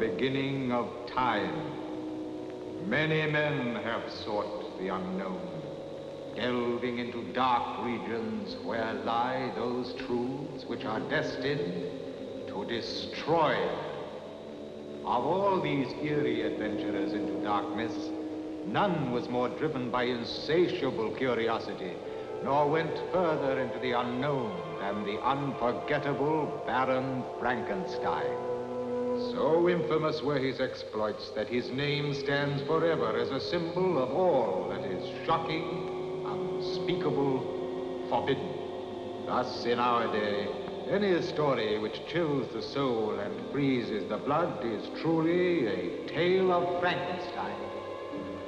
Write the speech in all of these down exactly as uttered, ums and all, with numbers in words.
beginning of time, many men have sought the unknown, delving into dark regions where lie those truths which are destined to destroy. Of all these eerie adventurers into darkness, none was more driven by insatiable curiosity, nor went further into the unknown than the unforgettable Baron Frankenstein. So infamous were his exploits that his name stands forever as a symbol of all that is shocking, unspeakable, forbidden. Thus, in our day, any story which chills the soul and freezes the blood is truly a tale of Frankenstein.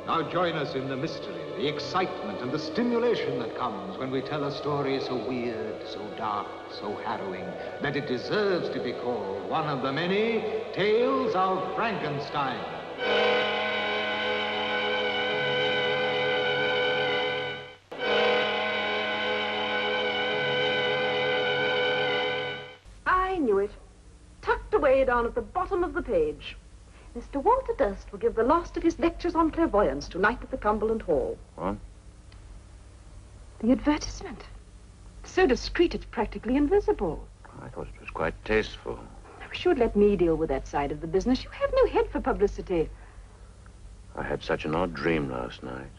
Now join us in the mystery, the excitement, and the stimulation that comes when we tell a story so weird, so dark, so harrowing, that it deserves to be called one of the many Tales of Frankenstein. I knew it. Tucked away down at the bottom of the page. Mister Walter Durst will give the last of his lectures on clairvoyance tonight at the Cumberland Hall. What? The advertisement. So discreet it's practically invisible. I thought it was quite tasteful. I wish you'd let me deal with that side of the business. You have no head for publicity. I had such an odd dream last night.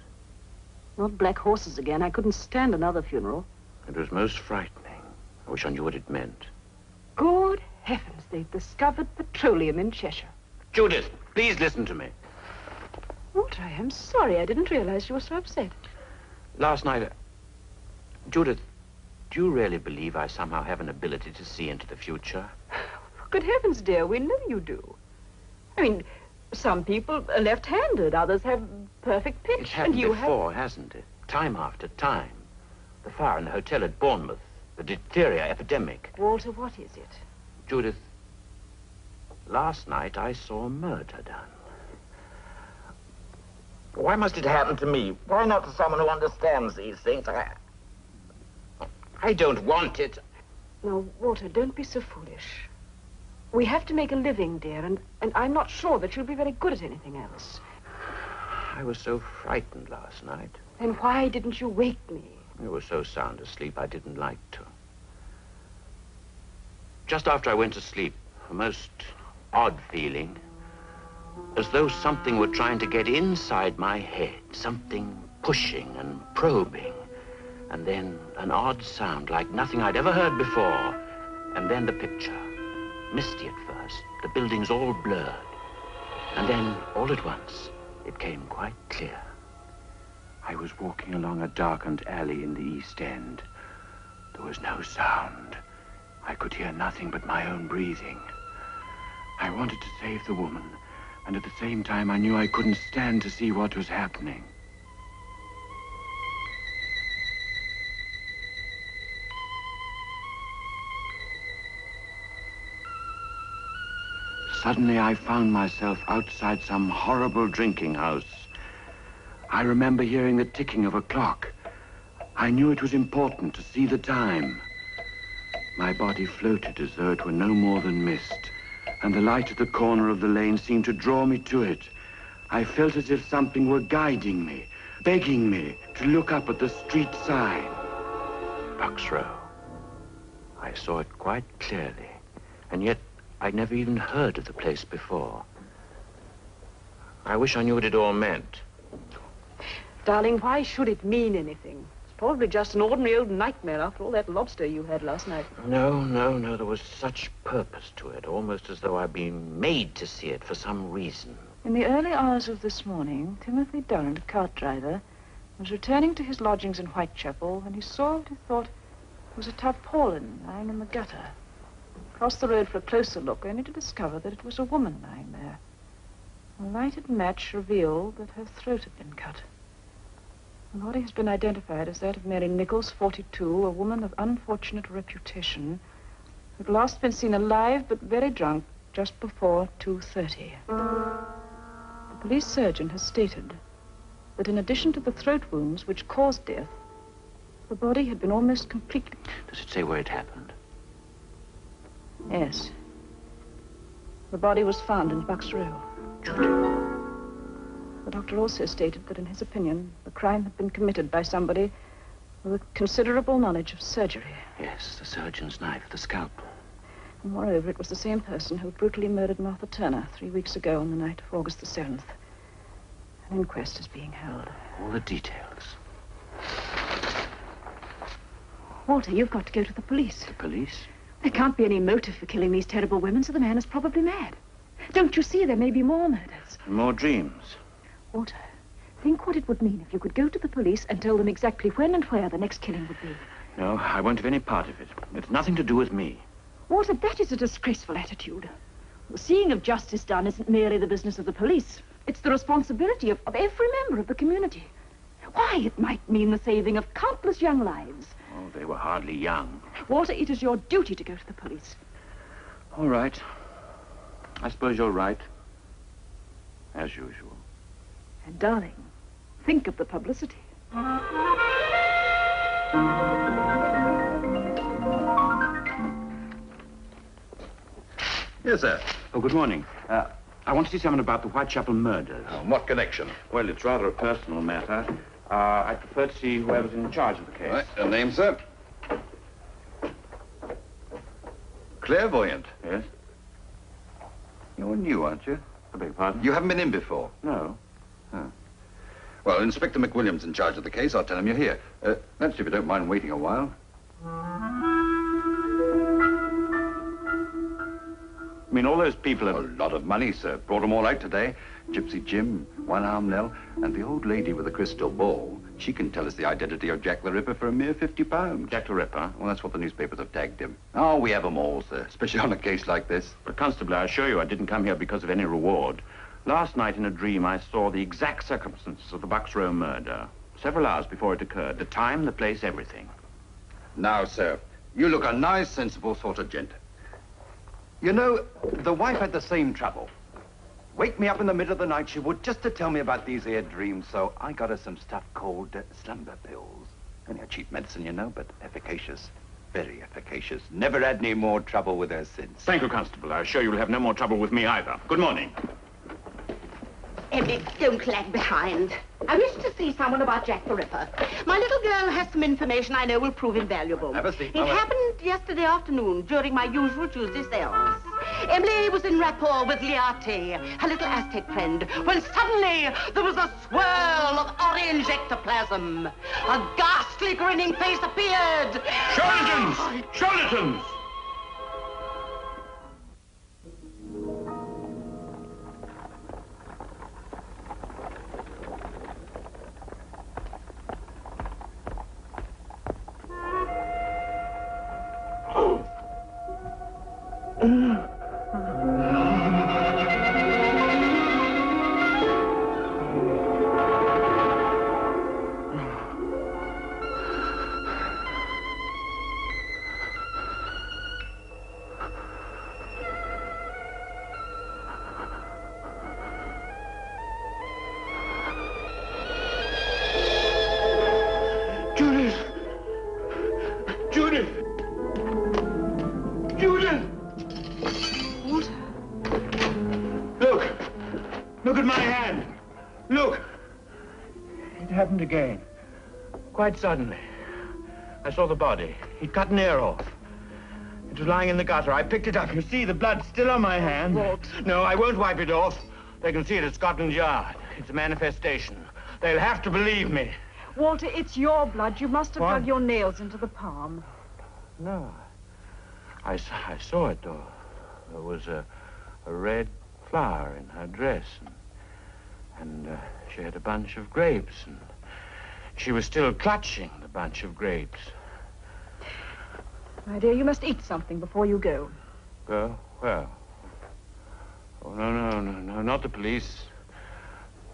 Not black horses again. I couldn't stand another funeral. It was most frightening. I wish I knew what it meant. Good heavens, they've discovered petroleum in Cheshire. Judith, please listen to me. Walter, I am sorry. I didn't realize you were so upset. Last night, uh, Judith, do you really believe I somehow have an ability to see into the future? Good heavens, dear, we know you do. I mean, some people are left-handed, others have perfect pitch. It's happened and you before, have... hasn't it? Time after time. The fire in the hotel at Bournemouth, the diphtheria epidemic. Walter, what is it? Judith, last night, I saw murder done. Why must it happen to me? Why not to someone who understands these things? I, I don't want it. Now, Walter, don't be so foolish. We have to make a living, dear, and, and I'm not sure that you'll be very good at anything else. I was so frightened last night. Then why didn't you wake me? You were so sound asleep, I didn't like to. Just after I went to sleep, the most... odd feeling, as though something were trying to get inside my head, something pushing and probing, and then an odd sound like nothing I'd ever heard before, and then the picture, misty at first, the buildings all blurred, and then all at once it came quite clear. I was walking along a darkened alley in the East End. There was no sound. I could hear nothing but my own breathing. I wanted to save the woman, and at the same time I knew I couldn't stand to see what was happening. Suddenly I found myself outside some horrible drinking house. I remember hearing the ticking of a clock. I knew it was important to see the time. My body floated as though it were no more than mist, and the light at the corner of the lane seemed to draw me to it. I felt as if something were guiding me, begging me to look up at the street sign. Bucks Row. I saw it quite clearly, and yet I'd never even heard of the place before. I wish I knew what it all meant. Darling, why should it mean anything? It's probably just an ordinary old nightmare after all that lobster you had last night. No, no, no, there was such purpose to it, almost as though I'd been made to see it for some reason. In the early hours of this morning, Timothy Durant, a cart driver, was returning to his lodgings in Whitechapel when he saw what he thought was a tarpaulin lying in the gutter. Crossed the road for a closer look, only to discover that it was a woman lying there. A lighted match revealed that her throat had been cut. The body has been identified as that of Mary Nichols, forty-two, a woman of unfortunate reputation, who had last been seen alive but very drunk just before two thirty. The police surgeon has stated that in addition to the throat wounds which caused death, the body had been almost completely... Does it say where it happened? Yes. The body was found in Bucks Row. Good. The doctor also stated that, in his opinion, the crime had been committed by somebody with a considerable knowledge of surgery. Yes, the surgeon's knife, the scalpel. And moreover, it was the same person who brutally murdered Martha Turner three weeks ago on the night of August the seventh. An inquest is being held. All the details. Walter, you've got to go to the police. The police? There can't be any motive for killing these terrible women, so the man is probably mad. Don't you see, there may be more murders. More dreams. Walter, think what it would mean if you could go to the police and tell them exactly when and where the next killing would be. No, I won't have any part of it. It's nothing to do with me. Walter, that is a disgraceful attitude. The seeing of justice done isn't merely the business of the police. It's the responsibility of, of every member of the community. Why, it might mean the saving of countless young lives. Oh, they were hardly young. Walter, it is your duty to go to the police. All right. I suppose you're right. As usual. And, darling, think of the publicity. Yes, sir. Oh, good morning. Uh, I want to see someone about the Whitechapel murders. Oh, what connection? Well, it's rather a personal matter. Uh, I'd prefer to see whoever's in charge of the case. Right. Your name, sir? Clairvoyant. Yes? You're new, aren't you? I beg your pardon? You haven't been in before? No. Oh. Well, Inspector McWilliams in charge of the case. I'll tell him you're here. Uh, that's if you don't mind waiting a while. I mean, all those people have... A lot of money, sir. Brought them all out today. Gypsy Jim, One-Arm Nell, and the old lady with the crystal ball. She can tell us the identity of Jack the Ripper for a mere fifty pounds. Jack the Ripper? Well, that's what the newspapers have tagged him. Oh, we have them all, sir, especially on a case like this. But, Constable, I assure you I didn't come here because of any reward. Last night in a dream I saw the exact circumstances of the Bucks Row murder. Several hours before it occurred. The time, the place, everything. Now, sir, you look a nice, sensible sort of gent. You know, the wife had the same trouble. Wake me up in the middle of the night, she would, just to tell me about these here dreams, so I got her some stuff called uh, slumber pills. Only a cheap medicine, you know, but efficacious. Very efficacious. Never had any more trouble with her since. Thank you, Constable. I assure you'll have no more trouble with me either. Good morning. Emmy, don't lag behind. I wish to see someone about Jack the Ripper. My little girl has some information I know will prove invaluable. Have a seat. It I'll happened have... yesterday afternoon during my usual Tuesday seance. Emily was in rapport with Liarte, her little Aztec friend, when suddenly there was a swirl of orange ectoplasm. A ghastly grinning face appeared. Charlatans! Charlatans! Again. Quite suddenly, I saw the body. He'd cut an ear off. It was lying in the gutter. I picked it up. You see, the blood's still on my hand. What? No, I won't wipe it off. They can see it at Scotland Yard. It's a manifestation. They'll have to believe me. Walter, it's your blood. You must have what? Dug your nails into the palm. No. I, I saw it, though. There was a, a red flower in her dress. And, and uh, she had a bunch of grapes and... She was still clutching the bunch of grapes. My dear, you must eat something before you go. Go? Well. Oh, no, no, no, no, not the police.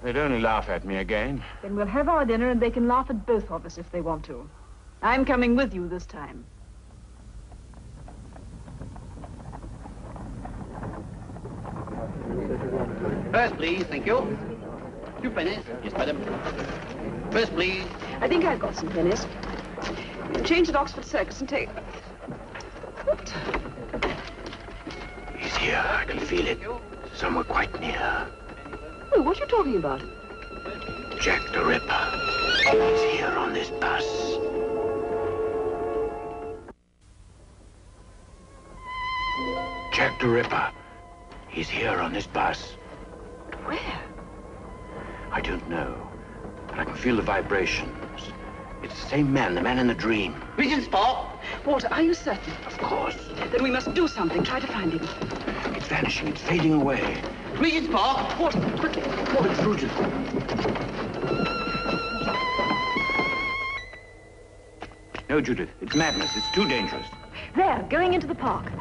They'd only laugh at me again. Then we'll have our dinner and they can laugh at both of us if they want to. I'm coming with you this time. First, please, thank you. Two pennies. Yes, madam. First, please. I think I've got some pennies. Change at Oxford Circus and take... Oops. Easy. here. I can feel it. Somewhere quite near. Well, what are you talking about? Jack the Ripper. He's here on this bus. Jack the Ripper. He's here on this bus. Where? I don't know, but I can feel the vibrations. It's the same man, the man in the dream. Regent's Park. Walter, are you certain? Of course. Then we must do something. Try to find him. It's vanishing. It's fading away. Regent's Park. Walter, quickly. Walter, it's Regent. No, Judith. It's madness. It's too dangerous. There, going into the park.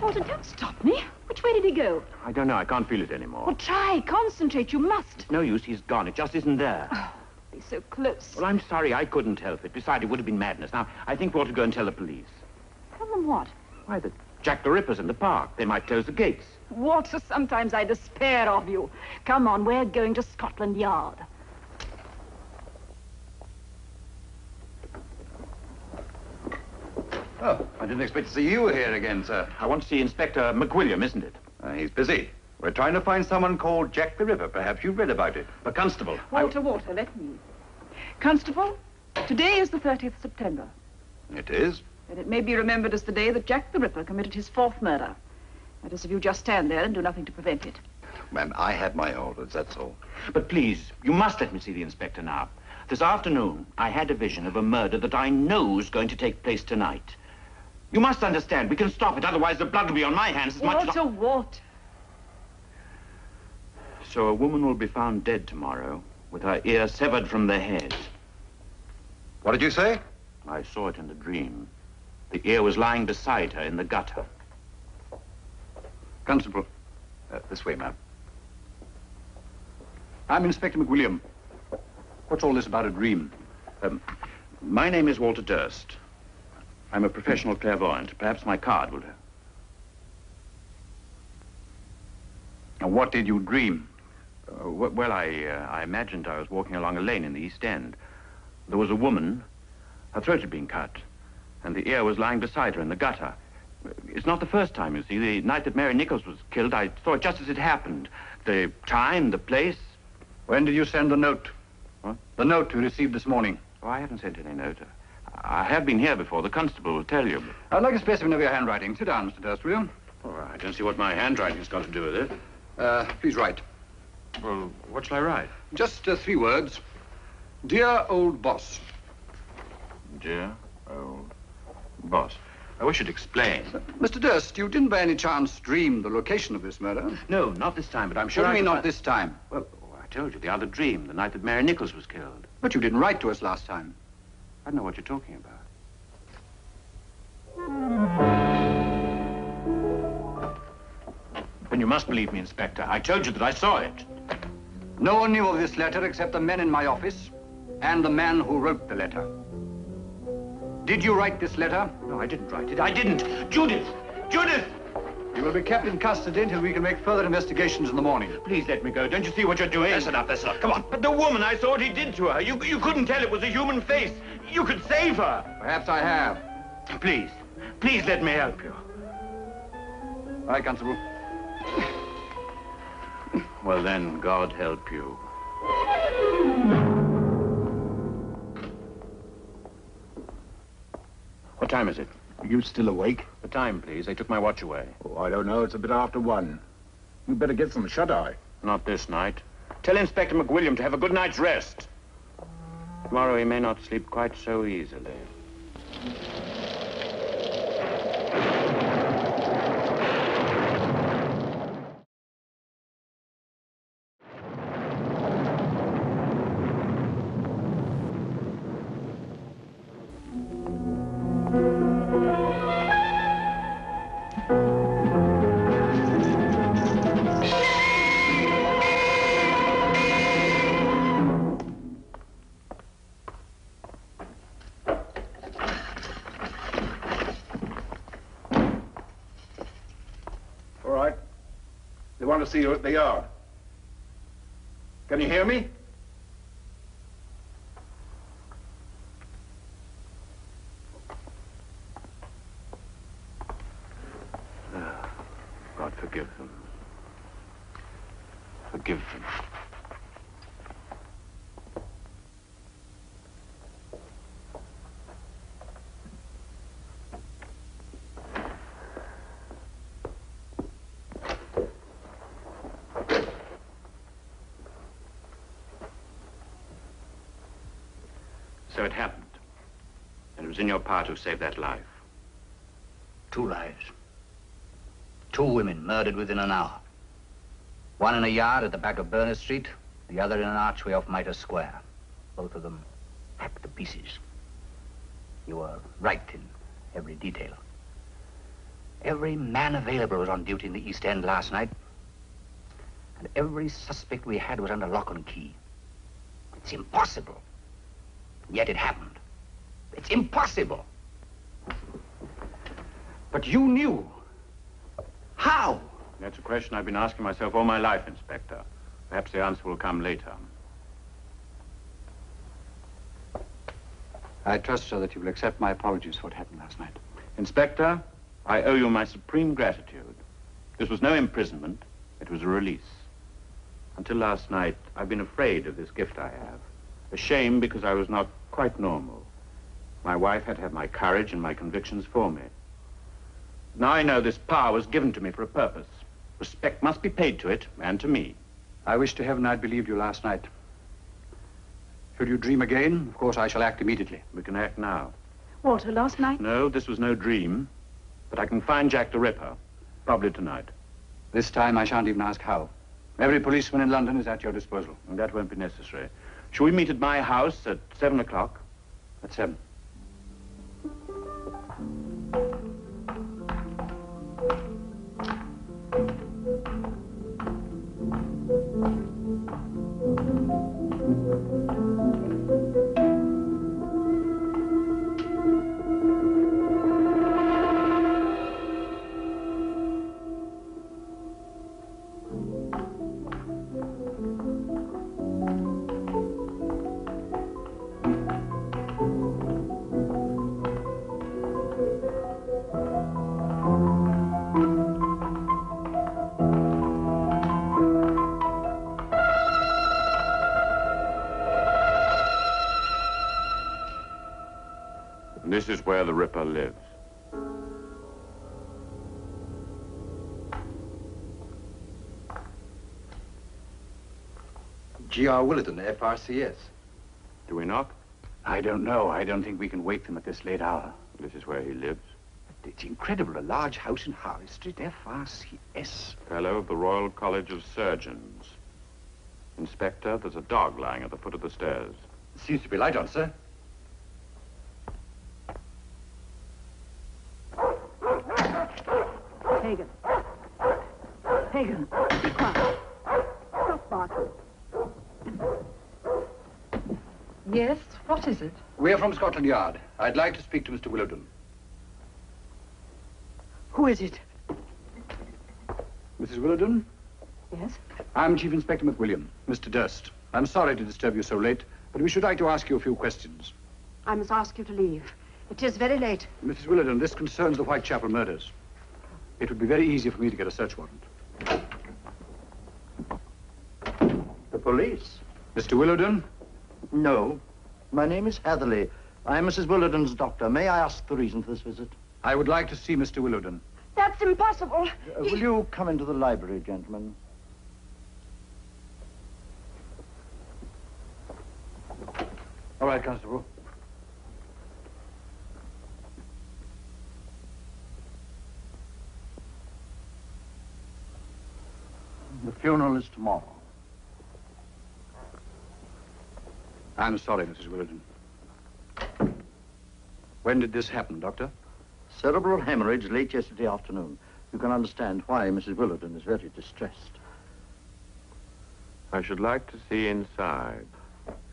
Walter, don't stop me. Which way did he go? I don't know. I can't feel it anymore. Well, try. Concentrate. You must. It's no use. He's gone. It just isn't there. Oh, he's so close. Well, I'm sorry. I couldn't help it. Besides, it would have been madness. Now, I think we ought to go and tell the police. Tell them what? Why, that Jack the Ripper's in the park. They might close the gates. Walter, sometimes I despair of you. Come on. We're going to Scotland Yard. Oh, I didn't expect to see you here again, sir. I want to see Inspector McWilliams, isn't it? Uh, he's busy. We're trying to find someone called Jack the Ripper. Perhaps you've read about it. The constable. Walter, I... Walter, let me. Constable, today is the thirtieth of September. It is? And it may be remembered as the day that Jack the Ripper committed his fourth murder. That is, if you just stand there and do nothing to prevent it. Ma'am, I had my orders, that's all. But please, you must let me see the inspector now. This afternoon, I had a vision of a murder that I know is going to take place tonight. You must understand, we can stop it, otherwise the blood will be on my hands as much as... Walter, Walter. So a woman will be found dead tomorrow, with her ear severed from the head. What did you say? I saw it in the dream. The ear was lying beside her in the gutter. Constable, uh, this way, ma'am. I'm Inspector McWilliams. What's all this about a dream? Um, my name is Walter Durst. I'm a professional clairvoyant. Perhaps my card will do. Now, what did you dream? Uh, wh well, I, uh, I imagined I was walking along a lane in the East End. There was a woman. Her throat had been cut, and the ear was lying beside her in the gutter. It's not the first time, you see. The night that Mary Nichols was killed, I saw it just as it happened. The time, the place. When did you send the note? What? The note you received this morning. Oh, I haven't sent any note. I have been here before. The constable will tell you. I'd like a specimen of your handwriting. Sit down, Mister Durst, will you? Oh, I don't see what my handwriting's got to do with it. Uh, please write. Well, what shall I write? Just uh, three words. Dear old boss. Dear old boss. I wish you'd explain. Uh, Mister Durst, you didn't by any chance dream the location of this murder? No, not this time, but I'm sure I... What do you mean, not this time? Well, I told you, the other dream, the night that Mary Nichols was killed. But you didn't write to us last time. I don't know what you're talking about. Then you must believe me, Inspector. I told you that I saw it. No one knew of this letter except the men in my office and the man who wrote the letter. Did you write this letter? No, I didn't write it. I didn't. Judith! Judith! You will be kept in custody until we can make further investigations in the morning. Please let me go. Don't you see what you're doing? That's enough, that's enough. Come on. But the woman, I saw what he did to her. You, you couldn't tell it was a human face. You could save her. Perhaps I have. Please, please let me help you. All right, Constable. Well then, God help you. What time is it? Are you still awake? The time, please. They took my watch away. Oh, I don't know. It's a bit after one. We'd better get some shut-eye. Not this night. Tell Inspector McWilliams to have a good night's rest. Tomorrow he may not sleep quite so easily. To see you at the yard. Can you hear me? forgive him. So it happened, and it was in your power to save that life. Two lives. Two women murdered within an hour. One in a yard at the back of Berners Street, the other in an archway off Mitre Square. Both of them hacked to pieces. You were right in every detail. Every man available was on duty in the East End last night, and every suspect we had was under lock and key. It's impossible. Yet it happened. It's impossible. But you knew. How? That's a question I've been asking myself all my life, Inspector. Perhaps the answer will come later. I trust, sir, that you will accept my apologies for what happened last night. Inspector, I owe you my supreme gratitude. This was no imprisonment. It was a release. Until last night, I've been afraid of this gift I have. Ashamed because I was not quite normal. My wife had to have my courage and my convictions for me. Now I know this power was given to me for a purpose. Respect must be paid to it and to me. I wish to heaven I'd believed you last night. Should you dream again, of course I shall act immediately. We can act now. Walter, last night? No, this was no dream. But I can find Jack the Ripper, probably tonight. This time I shan't even ask how. Every policeman in London is at your disposal. And that won't be necessary. Shall we meet at my house at seven o'clock? At seven. This is where the Ripper lives. G R Willerton, F R C S. Do we knock? I don't know. I don't think we can wake them at this late hour. This is where he lives. It's incredible. A large house in Harley Street, F R C S. Fellow of the Royal College of Surgeons. Inspector, there's a dog lying at the foot of the stairs. Seems to be light on, sir. Pagan. Pagan, be quiet. Stop barking. Yes, what is it? We're from Scotland Yard. I'd like to speak to Mister Willowden. Who is it? Missus Willowden? Yes? I'm Chief Inspector McWilliams, Mister Durst. I'm sorry to disturb you so late, but we should like to ask you a few questions. I must ask you to leave. It is very late. Missus Willowden, this concerns the Whitechapel murders. It would be very easy for me to get a search warrant. The police? Mister Willowden? No. My name is Hatherley. I'm Missus Willowden's doctor. May I ask the reason for this visit? I would like to see Mister Willowden. That's impossible. Uh, will you come into the library, gentlemen? All right, Constable. The funeral is tomorrow. I'm sorry, Missus Willowden. When did this happen, Doctor? Cerebral hemorrhage late yesterday afternoon. You can understand why Missus Willowden is very distressed. I should like to see inside.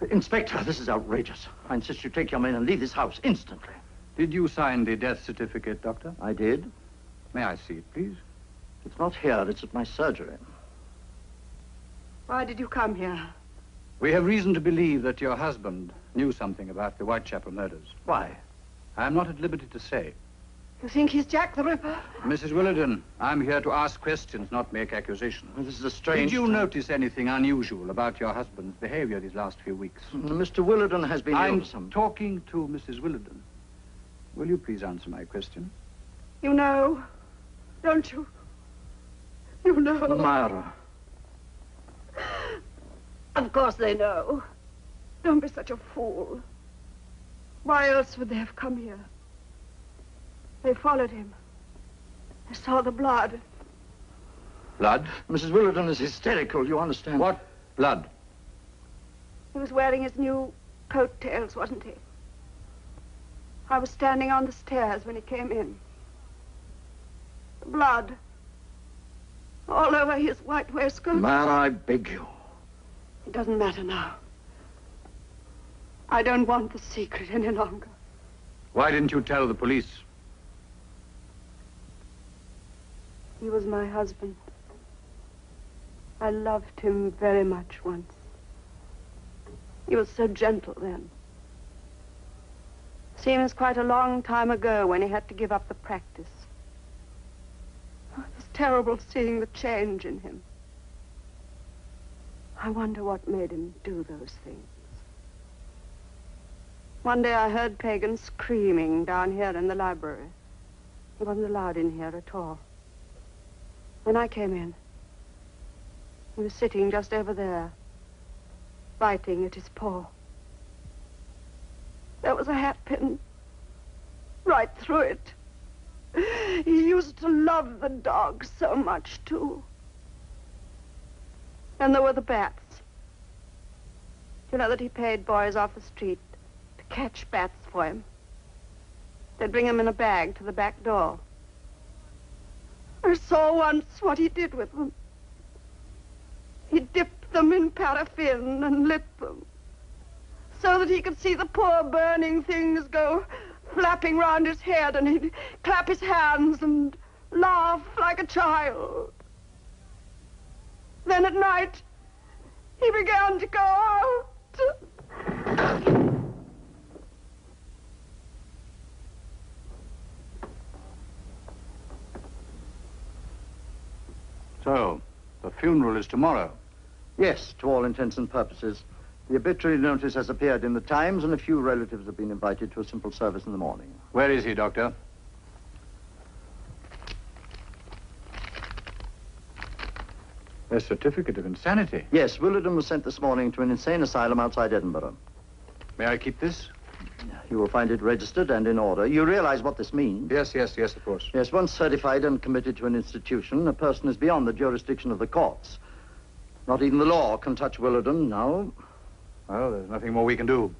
Inspector, this is outrageous. I insist you take your men and leave this house instantly. Did you sign the death certificate, Doctor? I did. May I see it, please? It's not here. It's at my surgery. Why did you come here? We have reason to believe that your husband knew something about the Whitechapel murders. Why? I'm not at liberty to say. You think he's Jack the Ripper? Missus Willowden, I'm here to ask questions, not make accusations. Well, this is a strange... Did you time. notice anything unusual about your husband's behavior these last few weeks? Mister Willowden has been... I'm some... talking to Missus Willowden. Will you please answer my question? You know, don't you? You know. Myra. Of course they know. Don't be such a fool. Why else would they have come here? They followed him. They saw the blood. Blood? Missus Willowden is hysterical, you understand? What blood? He was wearing his new coat tails, wasn't he? I was standing on the stairs when he came in. The blood. All over his white waistcoat. Man, I beg you. It doesn't matter now. I don't want the secret any longer. Why didn't you tell the police? He was my husband. I loved him very much once. He was so gentle then. Seems quite a long time ago when he had to give up the practice. It was terrible seeing the change in him. I wonder what made him do those things. One day I heard Pagan screaming down here in the library. He wasn't allowed in here at all. When I came in, he was sitting just over there, biting at his paw. There was a hatpin right through it. He used to love the dog so much, too. And there were the bats. You know that he paid boys off the street to catch bats for him. They'd bring him in a bag to the back door. I saw once what he did with them. He dipped them in paraffin and lit them so that he could see the poor burning things go flapping round his head, and he'd clap his hands and laugh like a child. Then at night, he began to go out. So, the funeral is tomorrow? Yes, to all intents and purposes. The obituary notice has appeared in the Times, and a few relatives have been invited to a simple service in the morning. Where is he, Doctor? A certificate of insanity? Yes, Willowden was sent this morning to an insane asylum outside Edinburgh. May I keep this? You will find it registered and in order. You realize what this means? Yes, yes, yes, of course. Yes, once certified and committed to an institution, a person is beyond the jurisdiction of the courts. Not even the law can touch Willowden now. Well, there's nothing more we can do.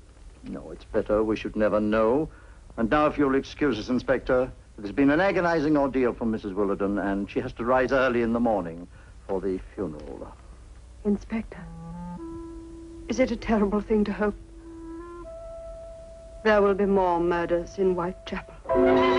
No, it's better we should never know. And now, if you'll excuse us, Inspector, it has been an agonizing ordeal for Missus Willowden, and she has to rise early in the morning for the funeral. Inspector, is it a terrible thing to hope? There will be more murders in Whitechapel.